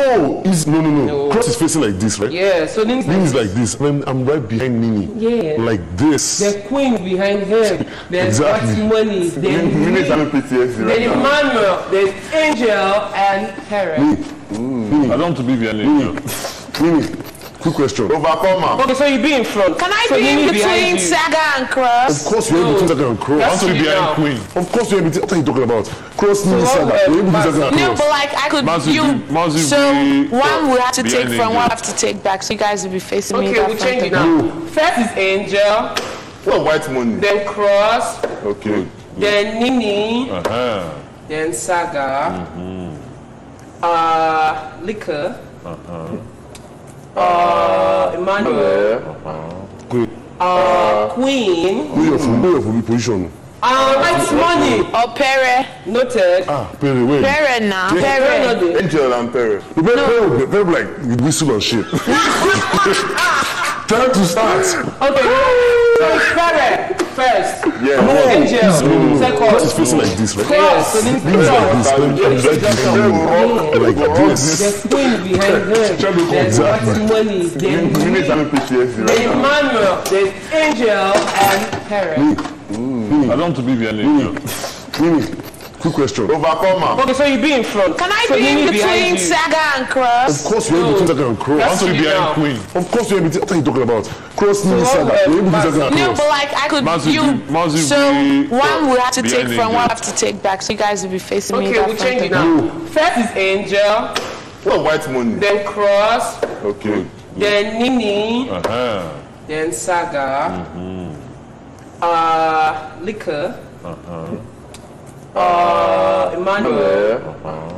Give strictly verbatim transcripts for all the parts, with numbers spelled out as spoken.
No, he's, no, no, no, no. Cross is facing like this, right? Yeah, so Nini is like this. I'm, I'm right behind Nini. Yeah. Like this. The Queen behind her. There's exactly. White Money. There's Nini. There's Emmanuel. There's Angel and Herod. Mm. Mm. I don't want to be behind Nini. Quick question. Overcomer. Okay, so you be in front. Can I so be in between Saga and Cross? Of course, you're no. in between Saga and Cross. I want to be behind Queen. Of course, you're in between. What are you talking about? Cross, Nini, Saga. You're in between Saga and Cross. No, but like I could. Massive you. Massive so be, one will have to take from, one will have to take back. So you guys will be facing okay, me. Okay, we we'll change it now. No. First is Angel. Well, White Money. Then Cross. Okay. Good. Then Nini. Uh huh. Then Saga. Mm-hmm. Uh, Liquor. Uh huh. Uh, Emmanuel. Uh-huh. Uh, Queen. Queen of position. Uh, White Money. Or Pere. Noted. Ah, Pere, wait. Pere now. Pere. Angel and Pere. Pere, Pere, like whistle and shit. Time to start. Okay. So Pere first. Yeah. Angel. Second. It's facing like this, right? Yes. Like this. The Queen behind her. There's White Money. Then Emmanuel. There's Angel and Herod. I don't want to be behind. Quick question. Overcomer. Okay, so you be in front. Can I so be in between Saga and Cross? Of course, you're in between Saga and Cross. I want to be behind Queen. Of course, you're in between. What are you talking about? Cross, Nini, Saga. You're in between Saga and Cross. No, but like I could. Massive, you. Massive so one will have to take from, one will have to take back. So you guys will be facing okay, me. Okay, we we'll change it now. No. First is Angel. Well, White Money. Then Cross. Okay. Good. Then Nini. Uh huh. Then Saga. Mm-hmm. Uh, Liquor. Uh huh. Uh, Emmanuel. Uh-huh.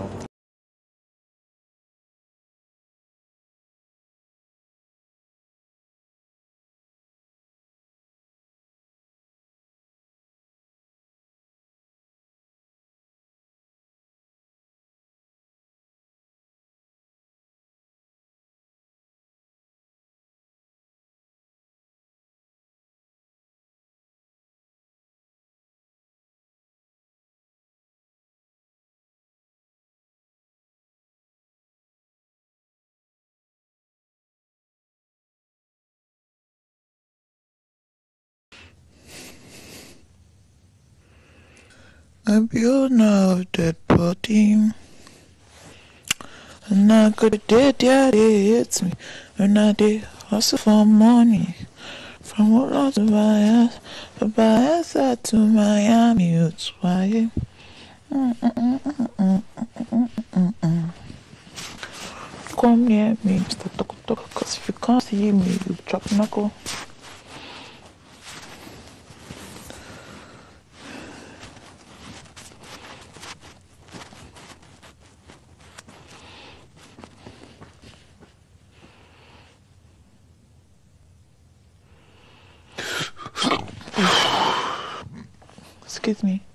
I built now that body, and I could did yeah they hits me, and I did hustle for money, from what lot to my ass, but by ass out to Miami, it's why. Mm -mm -mm -mm -mm -mm -mm. Come near me, Mister Toko Toko, cause if you can't see me, you drop knuckle. Excuse me.